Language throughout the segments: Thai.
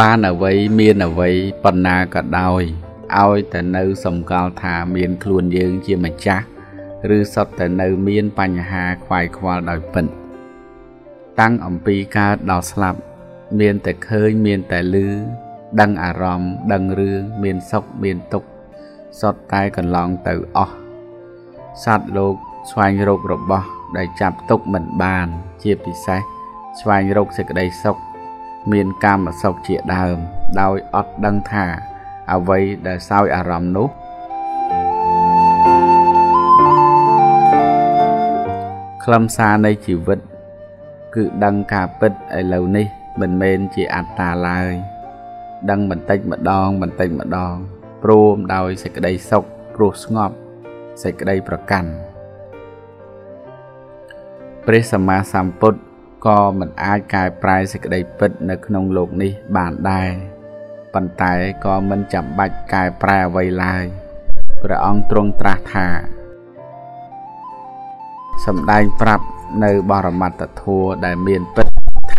บ้านเอาไว้เมียนเอาไว้ปัญหาก็ดอยเอาแต่เนื้อสมกาวถาเมียนคลุนยืงเชี่ยมันจ้าหรือสดแต่เนื้อเมียนปัญหาควายควาดอยเป็นตั้งอมปีกาดอกสลับเมียนแต่เคยเมียนแต่ลือดังอารมณ์ดังเรื่องเมียนซกเมียนตกสดตายกันลองตื่ออสัตว์โลกสวายโรครบบ่ได้จับตกเหมือนบานเชี่ยปีไซสวายโรคเสกได้ซกเมียนกรรมสกเจียดามดอยอดดังถาเอาไว้ได้สาวอารมณ์นุคลำซาในชีวิตคือดังกาปิดไอเหล่านี้มันเมนจีอัตตาลายดังมันเต็งมันดองโปรมดอยเสกได้ซกโปรสงบเสกได้ประกันพระสัมมาสัมพุทธก็มันอาจกลายปลายสกได้ปิดในขนมโลกนี้บานได้ปัญไตก็มันจับบัดกลายปลายไวลายพระองค์ตรงตราธาสำได้ปรับในบารมัตโทได้เมียนปิด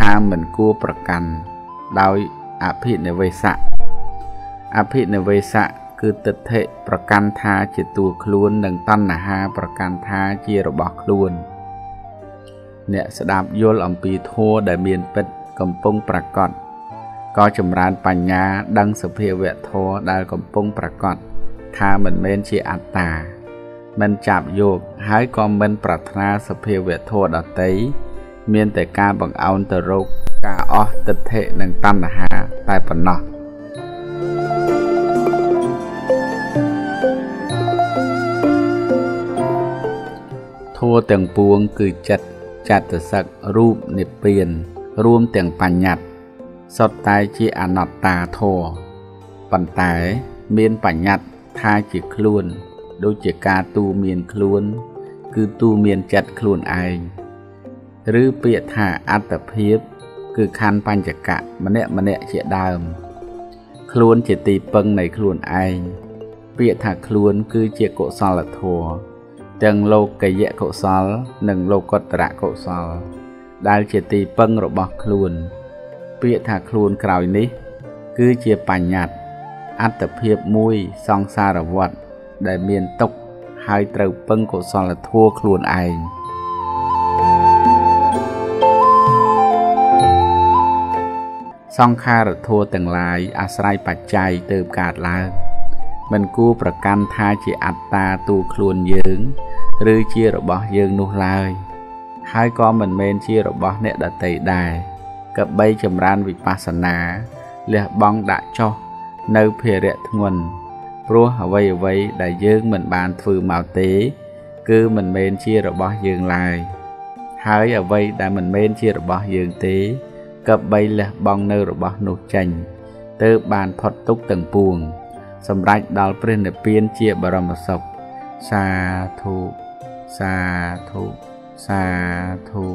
ทางเหมือนกู้ประกันโดยอภิเนเวสะคือติเทประกันธาจิตตัวคล้วนดังตั้นหาประกันธาจีรบคล้วนเนี่ยสดาบโยลอมปีโทได้เมียนปิดกำปงประกอบก็จำรานปัญญาดังสเพียเวทโทได้กำปงประกอบถ้าเหมือนเมนชีอัตตามันจับโยกหายก็มันปรารถนาสเพียเวทโทดอติเมียนแต่การบังเอาตรกกาอติเทนังตั้นหาตายปนอโทแต่งปวงคือจัดแต่สักรูปนิพพานรวมแต่งปัญญัติสดตายจีอนัตตาโทปัญไตเมียนปัญญัติทาจิคล้วนโดยจิกาตูเมียนคล้วนคือตูเมียนจัดคล้วนไอหรือเปียธาอัตเพียบคือคันปัญจกะมะเนะเจดามคล้วนจิตีเปิงในคล้วนไอเปียธาคล้วนคือเจโกสลโทจังโลกกยะกุศลหนึ่งโลกตระกุศลได้เจตีเปิงรบคลุนเปียถาคลุนคราวนี้คือเจปัญญัติอัตเพียบมุยซองซาระวัดได้เมียนตกหายเตาเปิงกุศลทั่วคลุนไอซองคาระทั่วต่างหลายอาศัยปัจจัยเติมกาดลามันกู้ประกันทาจิอัตตาตูคลุนเยืงหรือเชี่ยรบเยืงนุลายหายก็มันเมนเชี่ยรบเนตติได้กับใบจำรานวิปัสสนาเลือกบ้องได้โจในเพียรทงวนรัวไว้ได้เยืงมันบานฝือหมาวเต๋คือมันเมนเชี่ยรบเยืงลายหายเอาไว้ได้มันเมนเชี่ยรบเยืงเต๋กับใบเลือกบ้องเนรบนุจันเติบบานพอดตุกตึงปวงสำหรับดาวเปลี่ยนเปลี่ยนเจียบรมศพสาธุ